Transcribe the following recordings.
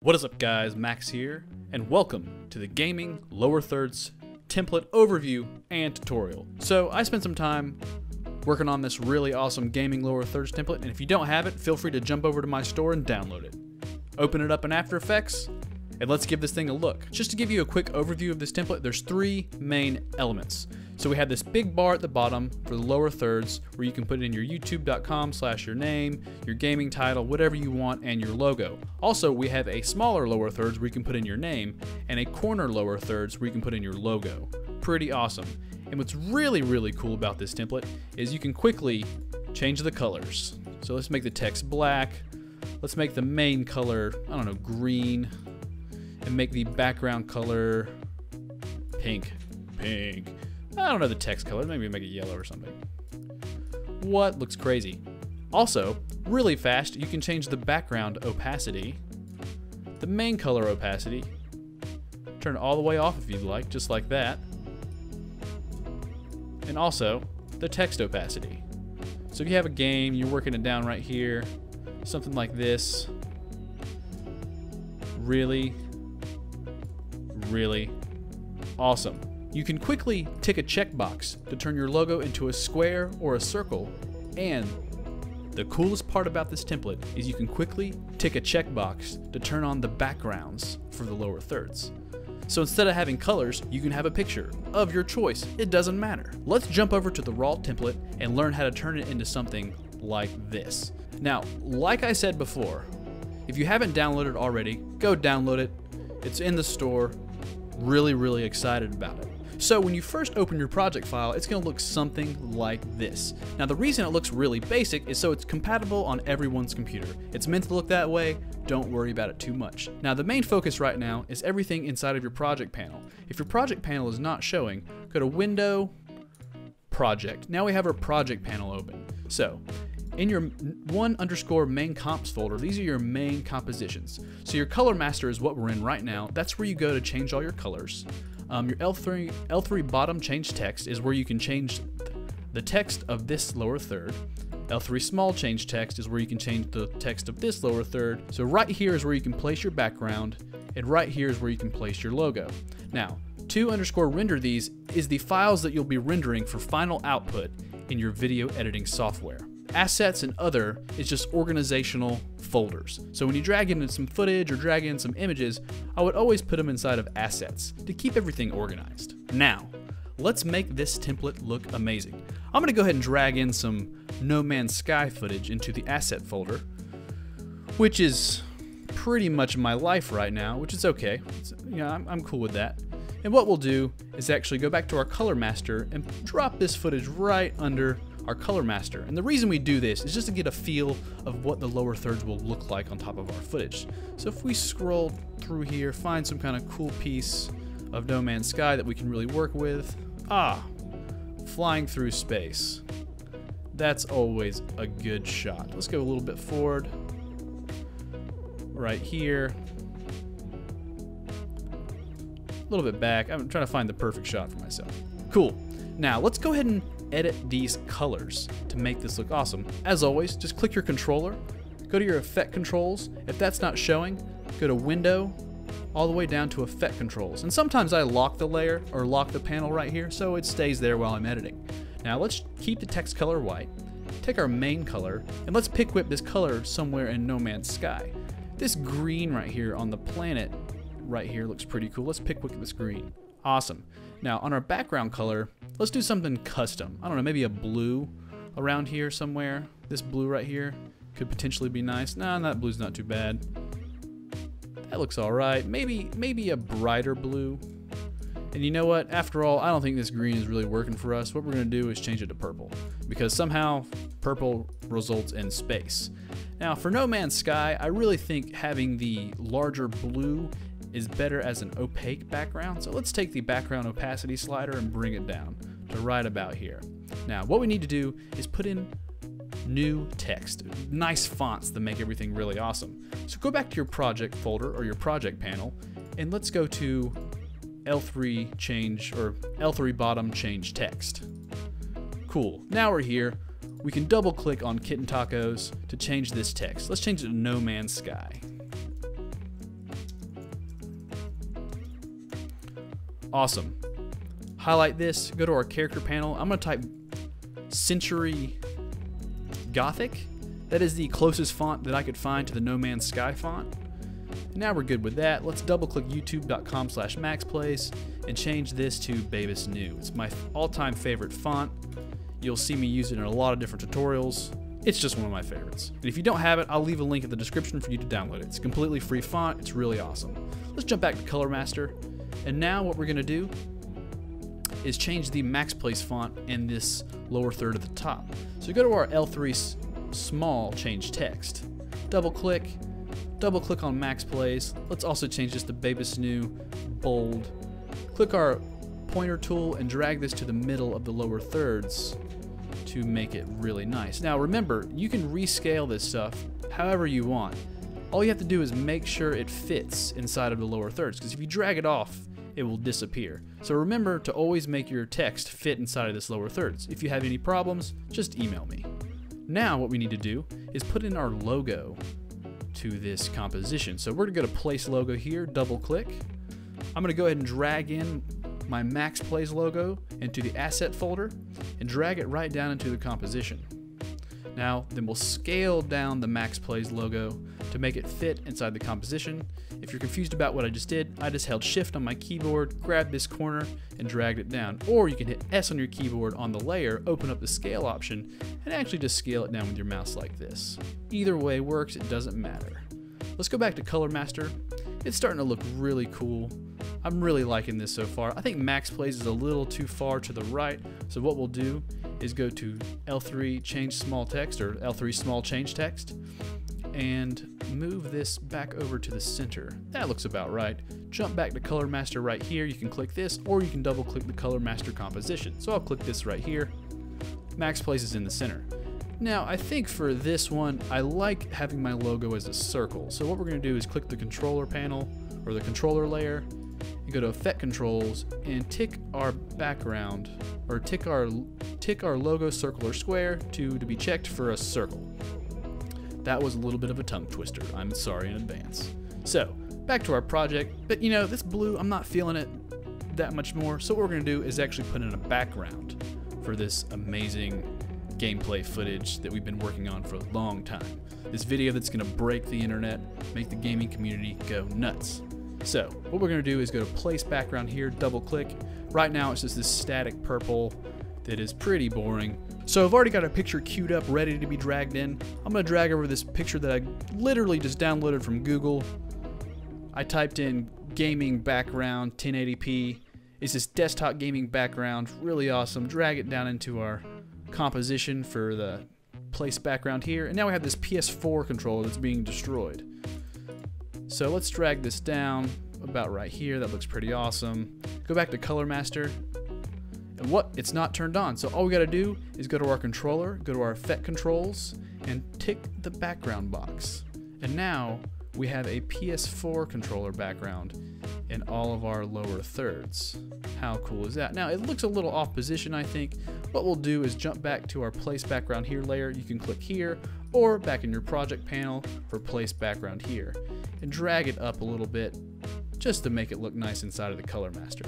What is up guys, Max here, and welcome to the Gaming Lower Thirds template overview and tutorial. So I spent some time working on this really awesome Gaming Lower Thirds template, and if you don't have it, feel free to jump over to my store and download it. Open it up in After Effects, and let's give this thing a look. Just to give you a quick overview of this template, there's three main elements. So we have this big bar at the bottom for the lower thirds where you can put in your youtube.com/your name, your gaming title, whatever you want, and your logo. Also, we have a smaller lower thirds where you can put in your name and a corner lower thirds where you can put in your logo. Pretty awesome. And what's really, really cool about this template is you can quickly change the colors. So let's make the text black. Let's make the main color, I don't know, green, and make the background color pink. I don't know the text color, maybe make it yellow or something. What looks crazy. Also, really fast, you can change the background opacity, the main color opacity, turn it all the way off if you'd like, just like that, and also the text opacity. So if you have a game, you're working it down right here, something like this. Really awesome. You can quickly tick a checkbox to turn your logo into a square or a circle, and the coolest part about this template is you can quickly tick a checkbox to turn on the backgrounds for the lower thirds. So instead of having colors, you can have a picture of your choice. It doesn't matter. Let's jump over to the raw template and learn how to turn it into something like this. Now, like I said before, if you haven't downloaded it already, go download it. It's in the store. Really excited about it. So when you first open your project file, it's going to look something like this. Now the reason it looks really basic is so it's compatible on everyone's computer. It's meant to look that way, don't worry about it too much. Now the main focus right now is everything inside of your project panel. If your project panel is not showing, go to Window, Project. Now we have our project panel open. So in your _main comps folder, these are your main compositions. So your color master is what we're in right now. That's where you go to change all your colors. Your L3 bottom change text is where you can change the text of this lower third. L3 small change text is where you can change the text of this lower third. So right here is where you can place your background, and right here is where you can place your logo. Now, _render these is the files that you'll be rendering for final output in your video editing software. Assets and other is just organizational folders. So when you drag in some footage or drag in some images, I would always put them inside of assets to keep everything organized. Now, let's make this template look amazing. I'm gonna go ahead and drag in some No Man's Sky footage into the asset folder, which is pretty much my life right now, which is okay. You know, I'm cool with that. And what we'll do is actually go back to our color master and drop this footage right under our color master. And the reason we do this is just to get a feel of what the lower thirds will look like on top of our footage. So if we scroll through here, find some kind of cool piece of No Man's Sky that we can really work with. Ah, flying through space. That's always a good shot. Let's go a little bit forward. Right here. A little bit back. I'm trying to find the perfect shot for myself. Cool. Now let's go ahead and edit these colors to make this look awesome. As always, just click your controller, go to your effect controls. If that's not showing, go to Window, all the way down to effect controls. And sometimes I lock the layer or lock the panel right here so it stays there while I'm editing. Now let's keep the text color white, take our main color, and let's pick whip this color somewhere in No Man's Sky. This green right here on the planet right here looks pretty cool. Let's pick whip this green. Awesome. Now on our background color, let's do something custom. I don't know, maybe a blue around here somewhere. This blue right here could potentially be nice. Nah, that blue's not too bad. That looks all right. Maybe a brighter blue. And you know what? After all, I don't think this green is really working for us. What we're going to do is change it to purple, because somehow purple results in space. Now for No Man's Sky, I really think having the larger blue is better as an opaque background. So let's take the background opacity slider and bring it down to right about here. Now, what we need to do is put in new text, nice fonts that make everything really awesome. So go back to your project folder or your project panel, and let's go to L3 change or L3 bottom change text. Cool, now we're here. We can double click on Kitten Tacos to change this text. Let's change it to No Man's Sky. Awesome. Highlight this, go to our character panel. I'm gonna type Century Gothic. That is the closest font that I could find to the No Man's Sky font. Now we're good with that. Let's double click youtube.com/maxplays and change this to Bebas Neue. It's my all-time favorite font. You'll see me use it in a lot of different tutorials. It's just one of my favorites. And if you don't have it, I'll leave a link in the description for you to download it. It's a completely free font. It's really awesome. Let's jump back to Color Master. And now what we're gonna do is change the Max Plays font in this lower third at the top. So go to our L3 small change text, double click on Max Plays. Let's also change this to Bebas Neue bold. Click our pointer tool and drag this to the middle of the lower thirds to make it really nice. Now remember, you can rescale this stuff however you want. All you have to do is make sure it fits inside of the lower thirds, because if you drag it off, it will disappear. So remember to always make your text fit inside of this lower thirds. If you have any problems, just email me. Now what we need to do is put in our logo to this composition. So we're gonna go to place logo here, double click. I'm gonna go ahead and drag in my Max Plays logo into the asset folder and drag it right down into the composition. Now then we'll scale down the Max Plays logo to make it fit inside the composition. If you're confused about what I just did, I just held shift on my keyboard, grabbed this corner and dragged it down. Or you can hit S on your keyboard on the layer, open up the scale option and actually just scale it down with your mouse like this. Either way works, it doesn't matter. Let's go back to Color Master. It's starting to look really cool. I'm really liking this so far. I think Max Plays is a little too far to the right. So what we'll do is go to L3 change small text, or L3 small change text, and move this back over to the center. That looks about right. Jump back to Color Master right here. You can click this, or you can double click the Color Master composition. So I'll click this right here. Max Plays is in the center. Now I think for this one, I like having my logo as a circle. So what we're gonna do is click the controller panel, or the controller layer, and go to Effect Controls and tick our background, or tick our logo circle or square to be checked for a circle. That was a little bit of a tongue twister. I'm sorry in advance. So back to our project, but you know, this blue, I'm not feeling it that much more. So what we're gonna do is actually put in a background for this amazing gameplay footage that we've been working on for a long time. This video that's gonna break the internet, make the gaming community go nuts. So what we're gonna do is go to place background here, double click. Right now it's just this static purple that is pretty boring. So I've already got a picture queued up, ready to be dragged in. I'm gonna drag over this picture that I literally just downloaded from Google. I typed in gaming background 1080p. It's this desktop gaming background, really awesome. Drag it down into our composition for the place background here. And now we have this PS4 controller that's being destroyed. So let's drag this down about right here. That looks pretty awesome. Go back to Color Master. And what? It's not turned on. So all we gotta do is go to our controller, go to our effect controls, and tick the background box. And now we have a PS4 controller background in all of our lower thirds. How cool is that? Now it looks a little off position, I think. What we'll do is jump back to our place background here layer. You can click here, or back in your project panel for place background here, and drag it up a little bit just to make it look nice inside of the Color Master.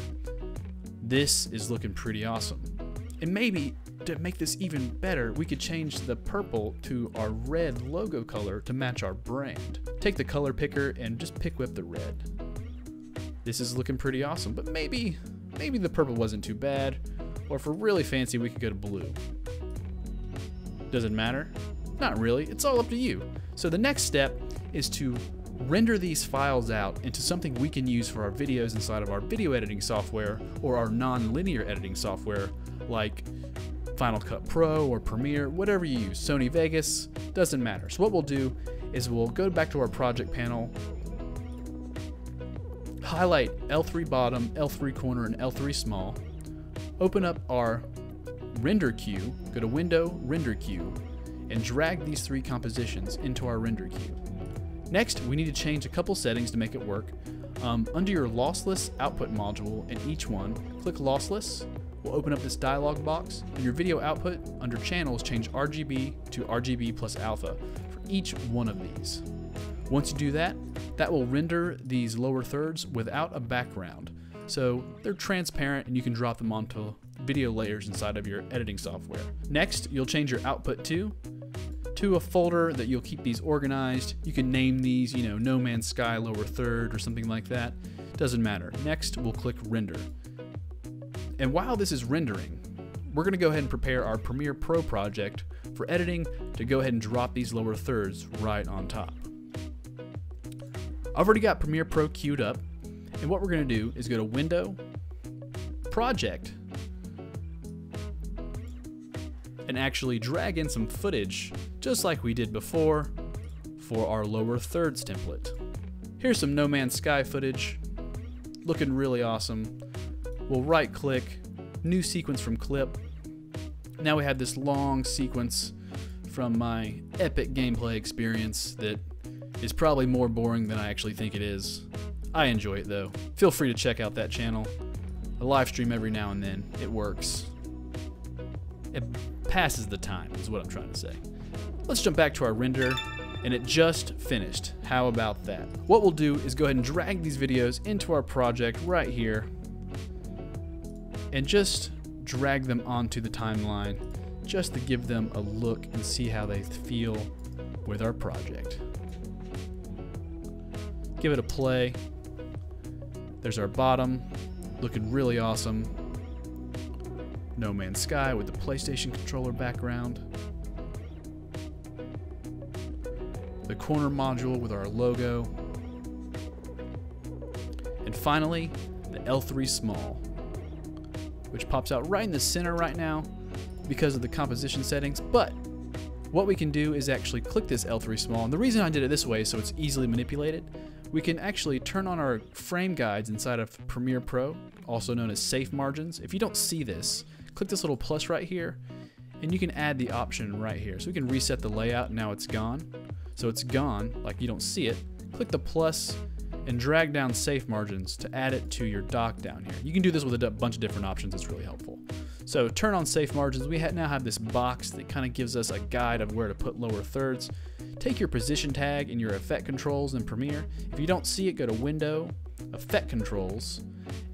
This is looking pretty awesome. And maybe to make this even better, we could change the purple to our red logo color to match our brand. Take the color picker and just pick up the red. This is looking pretty awesome, but maybe the purple wasn't too bad. Or if we're really fancy, we could go to blue. Does it matter? Not really, it's all up to you. So the next step is to render these files out into something we can use for our videos inside of our video editing software, or our non-linear editing software like Final Cut Pro or Premiere, whatever you use, Sony Vegas, doesn't matter. So what we'll do is we'll go back to our project panel, highlight L3 bottom, L3 corner, and L3 small, open up our render queue, go to window, render queue, and drag these three compositions into our render queue. Next, we need to change a couple settings to make it work. Under your lossless output module in each one, click lossless. We'll open up this dialog box. In your video output, under channels, change RGB to RGB plus alpha for each one of these. Once you do that, that will render these lower thirds without a background. so they're transparent and you can drop them onto video layers inside of your editing software. Next, you'll change your output to a folder that you'll keep these organized. You can name these, you know, No Man's Sky lower third or something like that. Doesn't matter. Next, we'll click render. And while this is rendering, we're going to go ahead and prepare our Premiere Pro project for editing to go ahead and drop these lower thirds right on top. I've already got Premiere Pro queued up, and what we're going to do is go to Window, Project, and actually drag in some footage just like we did before for our lower thirds template. Here's some No Man's Sky footage, looking really awesome. We'll right click, new sequence from clip. Now we have this long sequence from my epic gameplay experience that is probably more boring than I actually think it is. I enjoy it though. Feel free to check out that channel. I live stream every now and then, it works. It passes the time is what I'm trying to say. Let's jump back to our render, and it just finished. How about that? What we'll do is go ahead and drag these videos into our project right here and just drag them onto the timeline just to give them a look and see how they feel with our project. Give it a play. There's our bottom, looking really awesome. No Man's Sky with the PlayStation controller background. The corner module with our logo. And finally, the L3 small, which pops out right in the center right now because of the composition settings. But what we can do is actually click this L3 small. And the reason I did it this way is so it's easily manipulated. We can actually turn on our frame guides inside of Premiere Pro, also known as safe margins. If you don't see this, click this little plus right here, and you can add the option right here. So we can reset the layout, and now it's gone. So it's gone, like you don't see it. Click the plus and drag down safe margins to add it to your dock down here. You can do this with a bunch of different options, it's really helpful. So turn on safe margins. We now have this box that kind of gives us a guide of where to put lower thirds. Take your position tag and your effect controls in Premiere. If you don't see it, go to Window, Effect Controls,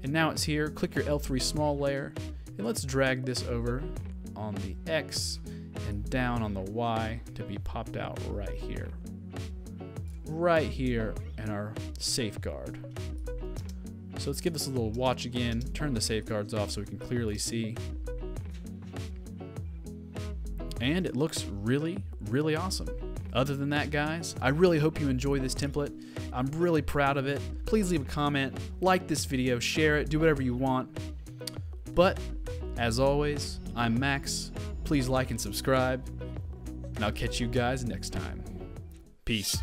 and now it's here. Click your L3 small layer, and let's drag this over on the X and down on the Y to be popped out right here. Right here in our safeguard. So let's give this a little watch again, turn the safeguards off so we can clearly see. And it looks really, really awesome. Other than that, guys, I really hope you enjoy this template. I'm really proud of it. Please leave a comment, like this video, share it, do whatever you want. But as always, I'm Max. Please like and subscribe, and I'll catch you guys next time. Peace.